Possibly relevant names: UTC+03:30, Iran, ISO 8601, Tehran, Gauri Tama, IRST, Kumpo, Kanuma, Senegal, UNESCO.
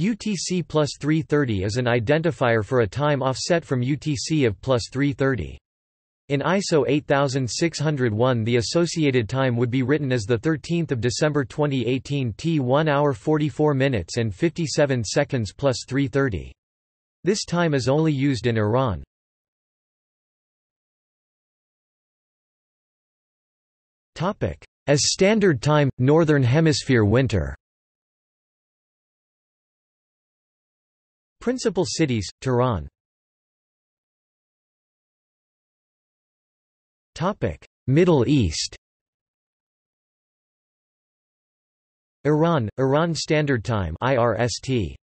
UTC+03:30 is an identifier for a time offset from UTC of +3:30. In ISO 8601 the associated time would be written as 13 December 2018 T 1 hour 44 minutes and 57 seconds +3:30. This time is only used in Iran. As standard time, Northern Hemisphere winter. Principal cities, Tehran. Middle East. Iran, Iran Standard Time (IRST).